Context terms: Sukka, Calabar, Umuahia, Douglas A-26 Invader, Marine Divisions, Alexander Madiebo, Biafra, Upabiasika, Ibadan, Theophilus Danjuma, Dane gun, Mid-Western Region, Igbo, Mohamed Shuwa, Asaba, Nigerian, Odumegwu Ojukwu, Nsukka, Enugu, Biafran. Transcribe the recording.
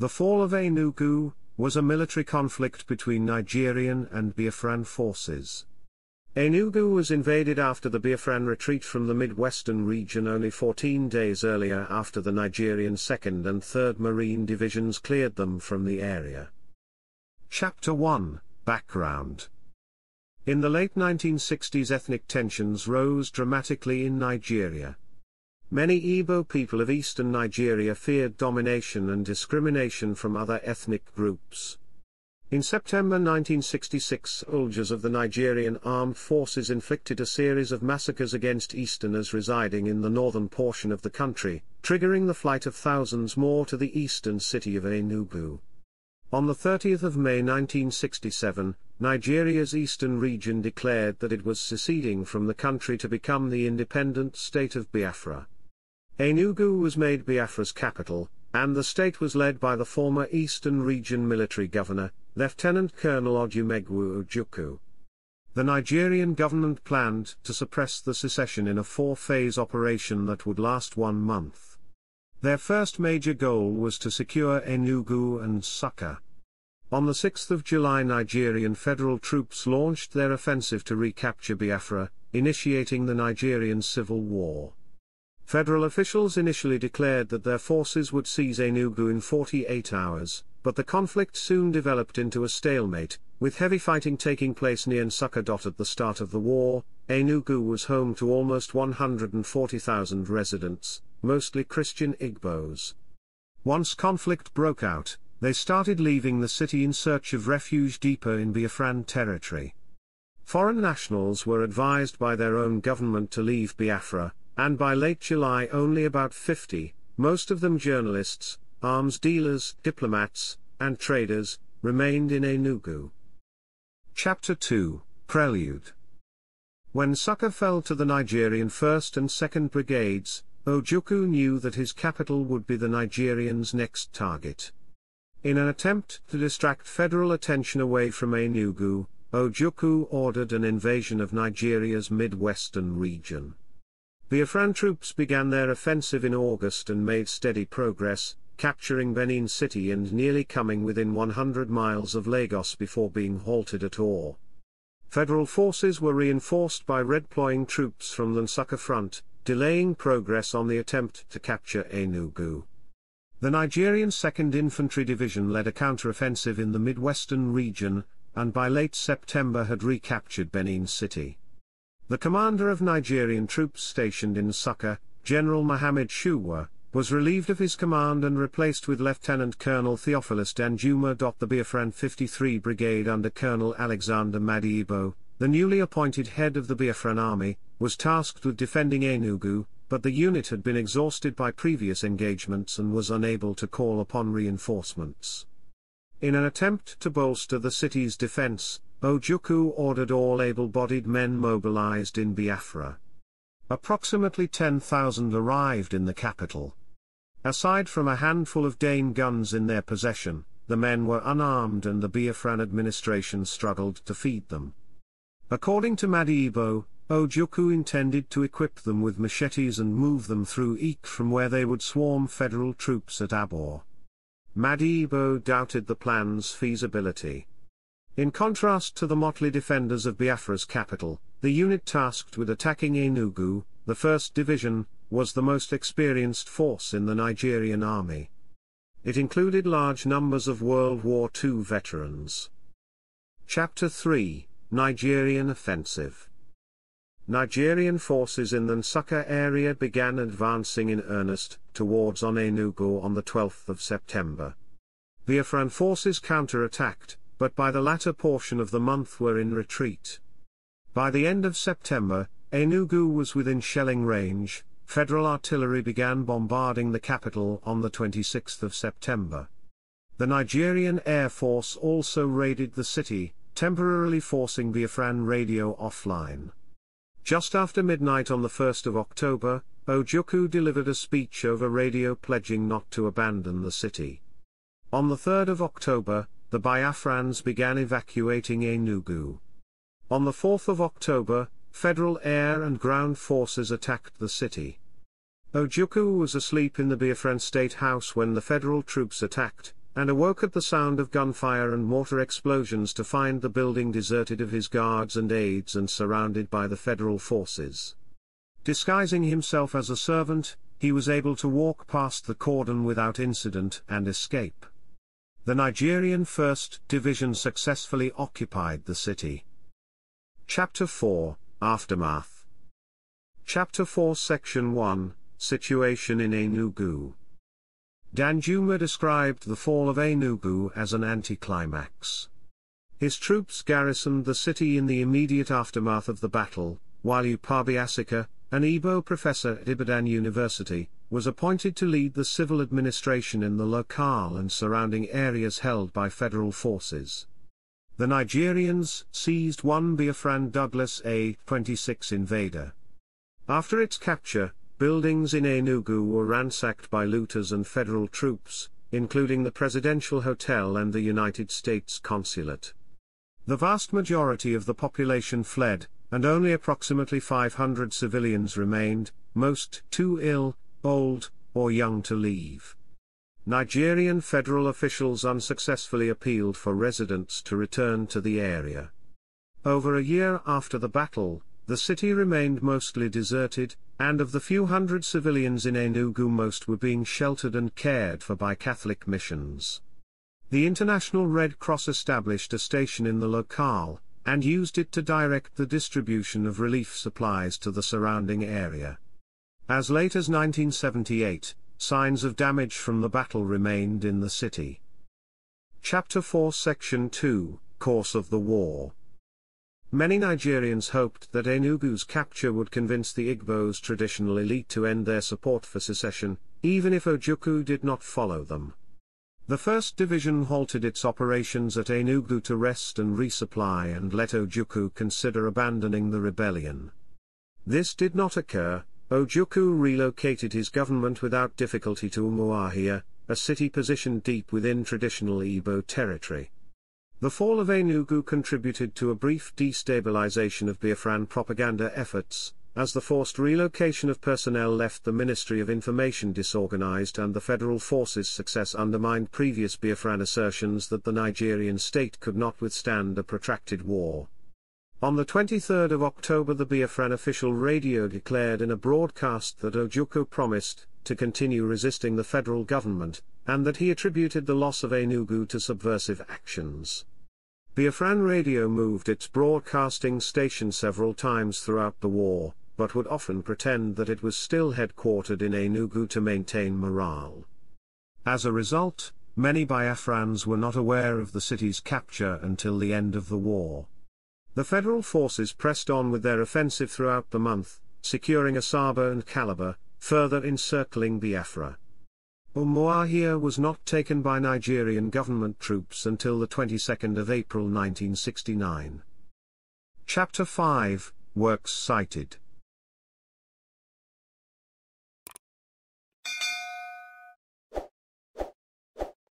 The fall of Enugu was a military conflict between Nigerian and Biafran forces. Enugu was invaded after the Biafran retreat from the Mid-Western Region only 14 days earlier after the Nigerian 2nd and 3rd Marine Divisions cleared them from the area. Chapter 1 – Background. In the late 1960s, ethnic tensions rose dramatically in Nigeria. Many Igbo people of eastern Nigeria feared domination and discrimination from other ethnic groups. In September 1966, soldiers of the Nigerian Armed Forces inflicted a series of massacres against Easterners residing in the northern portion of the country, triggering the flight of thousands more to the eastern city of Enugu. On 30 May 1967, Nigeria's eastern region declared that it was seceding from the country to become the independent state of Biafra. Enugu was made Biafra's capital, and the state was led by the former Eastern Region military governor, Lieutenant Colonel Odumegwu Ojukwu. The Nigerian government planned to suppress the secession in a four-phase operation that would last 1 month. Their first major goal was to secure Enugu and Sukka. On 6 July, Nigerian federal troops launched their offensive to recapture Biafra, initiating the Nigerian Civil War. Federal officials initially declared that their forces would seize Enugu in 48 hours, but the conflict soon developed into a stalemate, with heavy fighting taking place near Nsukka. At the start of the war, Enugu was home to almost 140,000 residents, mostly Christian Igbos. Once conflict broke out, they started leaving the city in search of refuge deeper in Biafran territory. Foreign nationals were advised by their own government to leave Biafra, and by late July only about 50, most of them journalists, arms dealers, diplomats, and traders, remained in Enugu. Chapter 2 – Prelude. When Sukka fell to the Nigerian 1st and 2nd Brigades, Ojukwu knew that his capital would be the Nigerians' next target. In an attempt to distract federal attention away from Enugu, Ojukwu ordered an invasion of Nigeria's Mid-Western Region. Biafran troops began their offensive in August and made steady progress, capturing Benin City and nearly coming within 100 miles of Lagos before being halted at Or. Federal forces were reinforced by redeploying troops from the Nsukka front, delaying progress on the attempt to capture Enugu. The Nigerian 2nd Infantry Division led a counter-offensive in the Mid-Western Region, and by late September had recaptured Benin City. The commander of Nigerian troops stationed in Nsukka, General Mohamed Shuwa, was relieved of his command and replaced with Lieutenant Colonel Theophilus Danjuma. The Biafran 53 Brigade under Colonel Alexander Madiebo, the newly appointed head of the Biafran Army, was tasked with defending Enugu, but the unit had been exhausted by previous engagements and was unable to call upon reinforcements. In an attempt to bolster the city's defense, Ojukwu ordered all able-bodied men mobilized in Biafra. Approximately 10,000 arrived in the capital. Aside from a handful of Dane guns in their possession, the men were unarmed and the Biafran administration struggled to feed them. According to Madiebo, Ojukwu intended to equip them with machetes and move them through Eek, from where they would swarm federal troops at Abor. Madiebo doubted the plan's feasibility. In contrast to the motley defenders of Biafra's capital, the unit tasked with attacking Enugu, the 1st Division, was the most experienced force in the Nigerian army. It included large numbers of World War II veterans. Chapter 3 – Nigerian Offensive. Nigerian forces in the Nsukka area began advancing in earnest towards Enugu on the 12th of September. Biafran forces counter-attacked, but by the latter portion of the month were in retreat. By the end of September, Enugu was within shelling range. Federal artillery began bombarding the capital on the 26th of September. The Nigerian Air Force also raided the city, temporarily forcing Biafran radio offline. Just after midnight on the 1st of October, Ojukwu delivered a speech over radio pledging not to abandon the city. On the 3rd of October, the Biafrans began evacuating Enugu. On the 4th of October, federal air and ground forces attacked the city. Ojukwu was asleep in the Biafran State House when the federal troops attacked, and awoke at the sound of gunfire and mortar explosions to find the building deserted of his guards and aides and surrounded by the federal forces. Disguising himself as a servant, he was able to walk past the cordon without incident and escape. The Nigerian 1st Division successfully occupied the city. Chapter 4, Aftermath. Chapter 4, Section 1, Situation in Enugu. Danjuma described the fall of Enugu as an anticlimax. His troops garrisoned the city in the immediate aftermath of the battle, while Upabiasika, an Igbo professor at Ibadan University, was appointed to lead the civil administration in the local and surrounding areas held by federal forces. The Nigerians seized one Biafran Douglas A-26 Invader. After its capture, buildings in Enugu were ransacked by looters and federal troops, including the Presidential Hotel and the United States Consulate. The vast majority of the population fled, and only approximately 500 civilians remained, most too ill, old, or young to leave. Nigerian federal officials unsuccessfully appealed for residents to return to the area. Over a year after the battle, the city remained mostly deserted, and of the few hundred civilians in Enugu, most were being sheltered and cared for by Catholic missions. The International Red Cross established a station in the locale, and used it to direct the distribution of relief supplies to the surrounding area. As late as 1978, signs of damage from the battle remained in the city. Chapter 4, Section 2, Course of the War. Many Nigerians hoped that Enugu's capture would convince the Igbo's traditional elite to end their support for secession, even if Ojukwu did not follow them. The 1st Division halted its operations at Enugu to rest and resupply and let Ojukwu consider abandoning the rebellion. This did not occur. Ojukwu relocated his government without difficulty to Umuahia, a city positioned deep within traditional Igbo territory. The fall of Enugu contributed to a brief destabilization of Biafran propaganda efforts, as the forced relocation of personnel left the Ministry of Information disorganized and the federal forces' success undermined previous Biafran assertions that the Nigerian state could not withstand a protracted war. On the 23rd of October, the Biafran official radio declared in a broadcast that Ojukwu promised to continue resisting the federal government, and that he attributed the loss of Enugu to subversive actions. Biafran radio moved its broadcasting station several times throughout the war, but would often pretend that it was still headquartered in Enugu to maintain morale. As a result, many Biafrans were not aware of the city's capture until the end of the war. The federal forces pressed on with their offensive throughout the month, securing Asaba and Calabar, further encircling Biafra. Umuahia was not taken by Nigerian government troops until the 22nd of April 1969. Chapter 5, Works Cited.